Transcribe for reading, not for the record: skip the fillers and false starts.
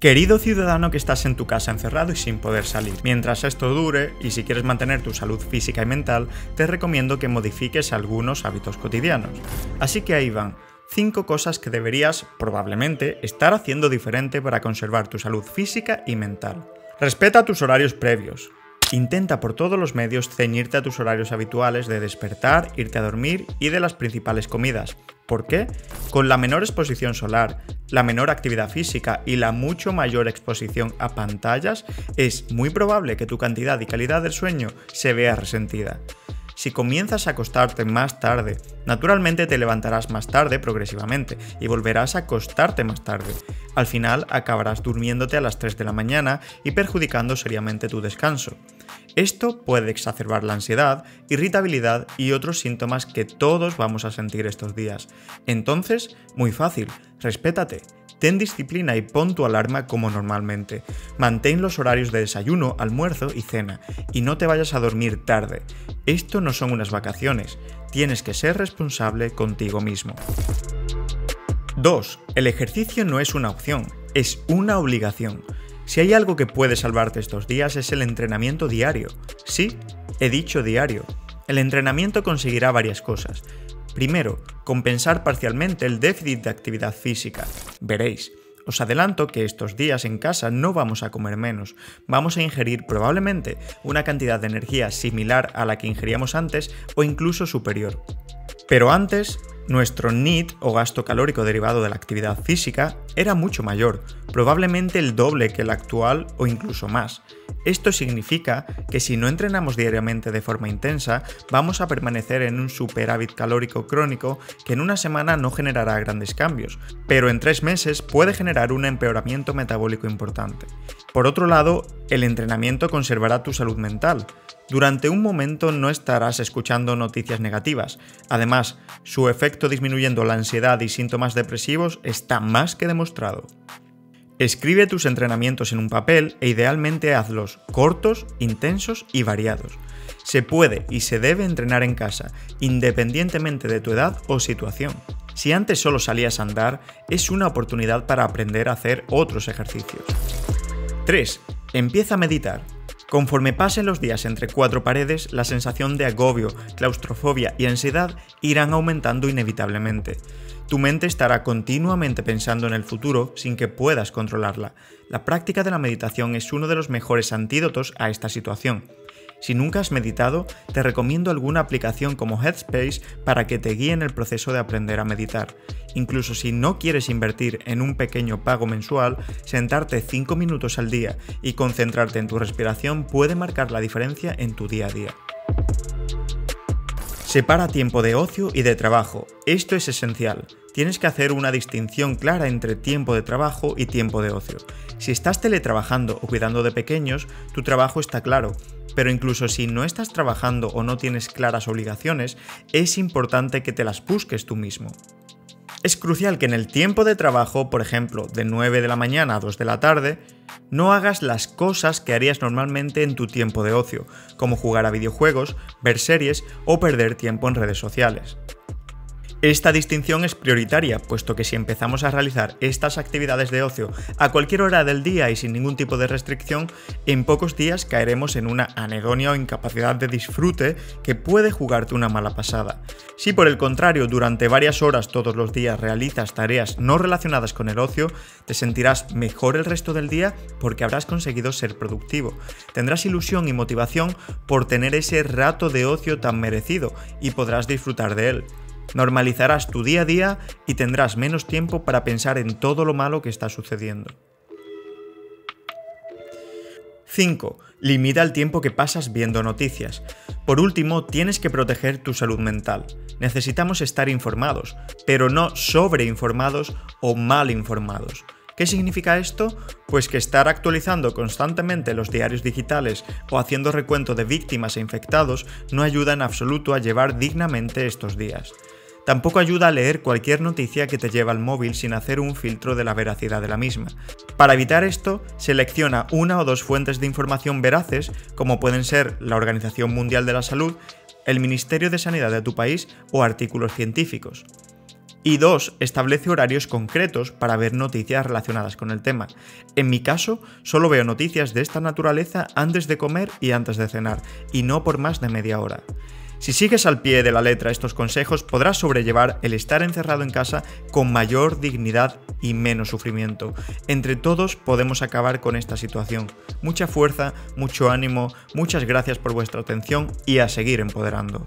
Querido ciudadano que estás en tu casa encerrado y sin poder salir, mientras esto dure y si quieres mantener tu salud física y mental, te recomiendo que modifiques algunos hábitos cotidianos. Así que ahí van 5 cosas que deberías, probablemente, estar haciendo diferente para conservar tu salud física y mental. Respeta tus horarios previos. Intenta por todos los medios ceñirte a tus horarios habituales de despertar, irte a dormir y de las principales comidas. ¿Por qué? Con la menor exposición solar, la menor actividad física y la mucho mayor exposición a pantallas, es muy probable que tu cantidad y calidad del sueño se vea resentida. Si comienzas a acostarte más tarde, naturalmente te levantarás más tarde progresivamente y volverás a acostarte más tarde. Al final acabarás durmiéndote a las 3 de la mañana y perjudicando seriamente tu descanso. Esto puede exacerbar la ansiedad, irritabilidad y otros síntomas que todos vamos a sentir estos días. Entonces, muy fácil, respétate. Ten disciplina y pon tu alarma como normalmente. Mantén los horarios de desayuno, almuerzo y cena, y no te vayas a dormir tarde. Esto no son unas vacaciones, tienes que ser responsable contigo mismo. 2. El ejercicio no es una opción, es una obligación. Si hay algo que puede salvarte estos días es el entrenamiento diario. Sí, he dicho diario. El entrenamiento conseguirá varias cosas. Primero, compensar parcialmente el déficit de actividad física. Veréis, os adelanto que estos días en casa no vamos a comer menos, vamos a ingerir probablemente una cantidad de energía similar a la que ingeríamos antes o incluso superior. Pero antes, nuestro NEAT o gasto calórico derivado de la actividad física era mucho mayor, probablemente el doble que el actual o incluso más. Esto significa que si no entrenamos diariamente de forma intensa, vamos a permanecer en un superávit calórico crónico que en una semana no generará grandes cambios, pero en 3 meses puede generar un empeoramiento metabólico importante. Por otro lado, el entrenamiento conservará tu salud mental. Durante un momento no estarás escuchando noticias negativas. Además, su efecto disminuyendo la ansiedad y síntomas depresivos está más que demostrado. Escribe tus entrenamientos en un papel e idealmente hazlos cortos, intensos y variados. Se puede y se debe entrenar en casa, independientemente de tu edad o situación. Si antes solo salías a andar, es una oportunidad para aprender a hacer otros ejercicios. 3. Empieza a meditar. Conforme pasen los días entre 4 paredes, la sensación de agobio, claustrofobia y ansiedad irán aumentando inevitablemente. Tu mente estará continuamente pensando en el futuro sin que puedas controlarla. La práctica de la meditación es uno de los mejores antídotos a esta situación. Si nunca has meditado, te recomiendo alguna aplicación como Headspace para que te guíe en el proceso de aprender a meditar. Incluso si no quieres invertir en un pequeño pago mensual, sentarte 5 minutos al día y concentrarte en tu respiración puede marcar la diferencia en tu día a día. Separa tiempo de ocio y de trabajo. Esto es esencial. Tienes que hacer una distinción clara entre tiempo de trabajo y tiempo de ocio. Si estás teletrabajando o cuidando de pequeños, tu trabajo está claro. Pero incluso si no estás trabajando o no tienes claras obligaciones, es importante que te las busques tú mismo. Es crucial que en el tiempo de trabajo, por ejemplo, de 9 de la mañana a 2 de la tarde, no hagas las cosas que harías normalmente en tu tiempo de ocio, como jugar a videojuegos, ver series o perder tiempo en redes sociales. Esta distinción es prioritaria, puesto que si empezamos a realizar estas actividades de ocio a cualquier hora del día y sin ningún tipo de restricción, en pocos días caeremos en una anedonia o incapacidad de disfrute que puede jugarte una mala pasada. Si por el contrario durante varias horas todos los días realizas tareas no relacionadas con el ocio, te sentirás mejor el resto del día porque habrás conseguido ser productivo. Tendrás ilusión y motivación por tener ese rato de ocio tan merecido y podrás disfrutar de él. Normalizarás tu día a día y tendrás menos tiempo para pensar en todo lo malo que está sucediendo. 5. Limita el tiempo que pasas viendo noticias. Por último, tienes que proteger tu salud mental. Necesitamos estar informados, pero no sobreinformados o mal informados. ¿Qué significa esto? Pues que estar actualizando constantemente los diarios digitales o haciendo recuento de víctimas e infectados no ayuda en absoluto a llevar dignamente estos días. Tampoco ayuda a leer cualquier noticia que te lleva al móvil sin hacer un filtro de la veracidad de la misma. Para evitar esto, selecciona 1 o 2 fuentes de información veraces, como pueden ser la Organización Mundial de la Salud, el Ministerio de Sanidad de tu país o artículos científicos. Y dos, establece horarios concretos para ver noticias relacionadas con el tema. En mi caso, solo veo noticias de esta naturaleza antes de comer y antes de cenar, y no por más de media hora. Si sigues al pie de la letra estos consejos, podrás sobrellevar el estar encerrado en casa con mayor dignidad y menos sufrimiento. Entre todos podemos acabar con esta situación. Mucha fuerza, mucho ánimo, muchas gracias por vuestra atención y a seguir empoderando.